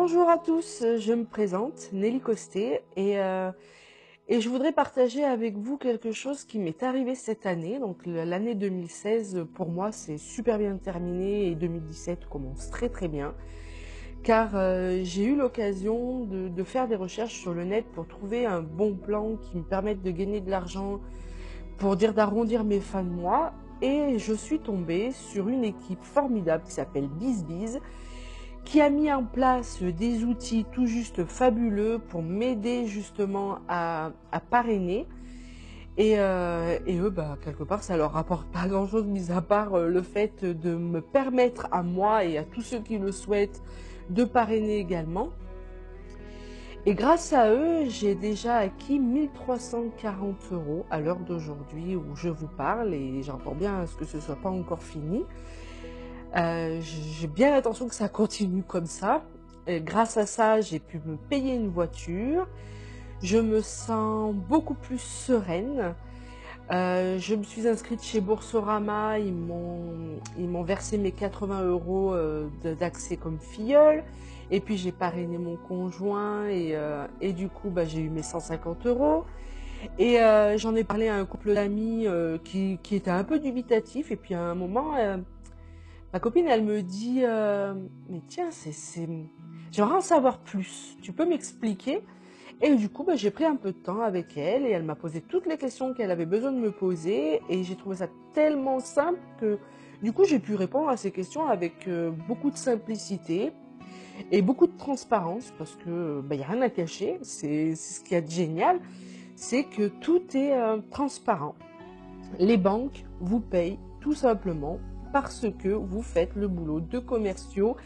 Bonjour à tous, je me présente, Nelly Costet, et je voudrais partager avec vous quelque chose qui m'est arrivé cette année. Donc l'année 2016, pour moi, c'est super bien terminé et 2017 commence très très bien. Car j'ai eu l'occasion de faire des recherches sur le net pour trouver un bon plan qui me permette de gagner de l'argent, pour dire d'arrondir mes fins de mois. Et je suis tombée sur une équipe formidable qui s'appelle BizBiz, qui a mis en place des outils tout juste fabuleux pour m'aider justement à parrainer. Et eux, quelque part, ça leur rapporte pas grand-chose, mis à part le fait de me permettre à moi et à tous ceux qui le souhaitent de parrainer également. Et grâce à eux, j'ai déjà acquis 1340 € à l'heure d'aujourd'hui où je vous parle, et j'entends bien ce que ce soit pas encore fini. J'ai bien l'intention que ça continue comme ça. Et grâce à ça, j'ai pu me payer une voiture. Je me sens beaucoup plus sereine. Je me suis inscrite chez Boursorama. Ils m'ont versé mes 80 € d'accès comme filleule. Et puis j'ai parrainé mon conjoint et du coup j'ai eu mes 150 €. Et j'en ai parlé à un couple d'amis qui était un peu dubitatif. Et puis à un moment, ma copine elle me dit mais tiens, j'aimerais en savoir plus. Tu peux m'expliquer ? Et du coup, j'ai pris un peu de temps avec elle et elle m'a posé toutes les questions qu'elle avait besoin de me poser, et j'ai trouvé ça tellement simple que du coup, j'ai pu répondre à ces questions avec beaucoup de simplicité et beaucoup de transparence, parce que il n'y a rien à cacher. C'est ce qu'il y a de génial, c'est que tout est transparent. Les banques vous payent tout simplement parce que vous faites le boulot de commerciaux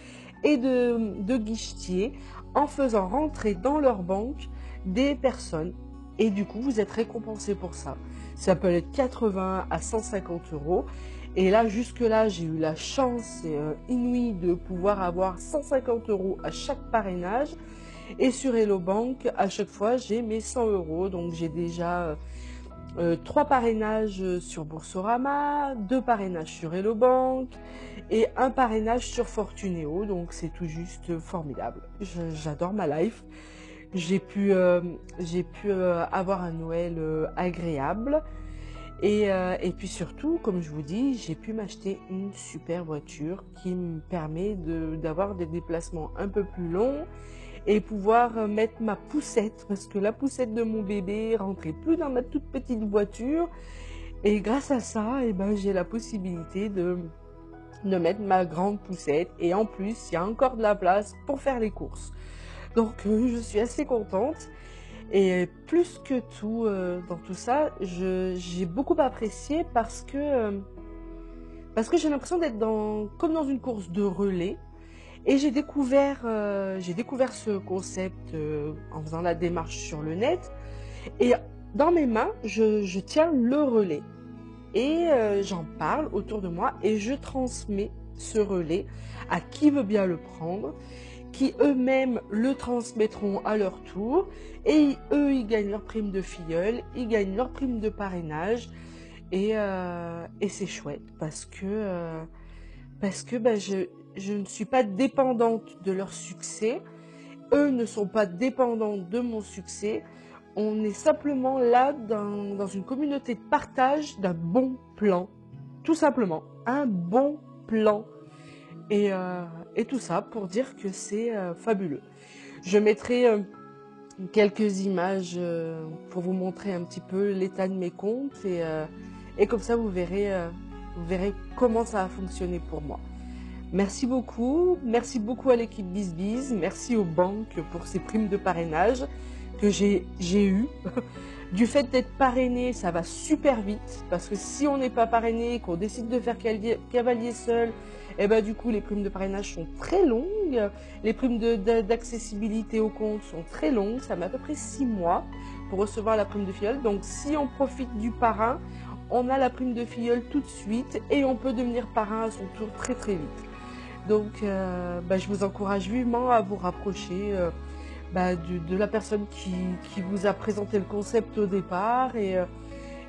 et de guichetiers en faisant rentrer dans leur banque des personnes, et du coup vous êtes récompensé pour ça. Ça peut être 80 à 150 €, et là jusque là j'ai eu la chance inouïe de pouvoir avoir 150 € à chaque parrainage, et sur Hello Bank à chaque fois j'ai mes 100 €. Donc j'ai déjà 3 parrainages sur Boursorama, 2 parrainages sur Hello Bank et un parrainage sur Fortunéo, donc c'est tout juste formidable. J'adore ma life. J'ai pu avoir un Noël agréable, et puis surtout, comme je vous dis, j'ai pu m'acheter une super voiture qui me permet d'avoir des déplacements un peu plus longs et pouvoir mettre ma poussette, parce que la poussette de mon bébé rentrait plus dans ma toute petite voiture, et grâce à ça, j'ai la possibilité de mettre ma grande poussette, et en plus il y a encore de la place pour faire les courses. Donc je suis assez contente, et plus que tout dans tout ça, j'ai beaucoup apprécié parce que j'ai l'impression d'être comme dans une course de relais. Et j'ai découvert ce concept en faisant la démarche sur le net. Et dans mes mains, je tiens le relais. Et j'en parle autour de moi et je transmets ce relais à qui veut bien le prendre, qui eux-mêmes le transmettront à leur tour. Et eux, ils gagnent leur prime de filleul, ils gagnent leur prime de parrainage. Et c'est chouette parce que je ne suis pas dépendante de leur succès, eux ne sont pas dépendants de mon succès, on est simplement là dans une communauté de partage d'un bon plan, tout simplement, un bon plan, et tout ça pour dire que c'est fabuleux. Je mettrai quelques images pour vous montrer un petit peu l'état de mes comptes, et comme ça vous verrez comment ça a fonctionné pour moi. Merci beaucoup à l'équipe BizBiz, merci aux banques pour ces primes de parrainage que j'ai eues. Du fait d'être parrainé, ça va super vite, parce que si on n'est pas parrainé, qu'on décide de faire cavalier seul, du coup les primes de parrainage sont très longues, les primes d'accessibilité au compte sont très longues, ça met à peu près 6 mois pour recevoir la prime de filleul. Donc si on profite du parrain, on a la prime de filleul tout de suite et on peut devenir parrain à son tour très très vite. Donc je vous encourage vivement à vous rapprocher de la personne qui vous a présenté le concept au départ, et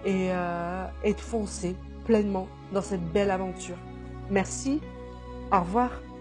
de foncer pleinement dans cette belle aventure. Merci, au revoir.